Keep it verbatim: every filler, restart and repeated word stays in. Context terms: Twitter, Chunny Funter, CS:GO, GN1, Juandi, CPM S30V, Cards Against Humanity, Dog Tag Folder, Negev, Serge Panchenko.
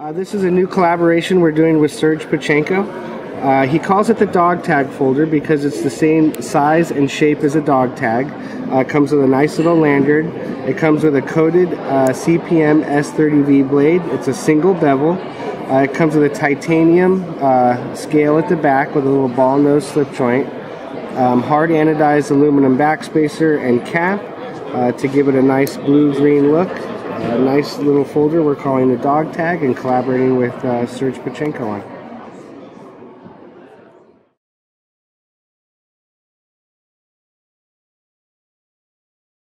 Uh, this is a new collaboration we're doing with Serge Panchenko. Uh, he calls it the Dog Tag Folder because it's the same size and shape as a dog tag. Uh, it comes with a nice little lanyard. It comes with a coated uh, C P M S thirty V blade. It's a single bevel. Uh, it comes with a titanium uh, scale at the back with a little ball nose slip joint. Um, hard anodized aluminum backspacer and cap uh, to give it a nice blue-green look. A nice little folder we're calling the Dog Tag and collaborating with uh, Serge Panchenko on.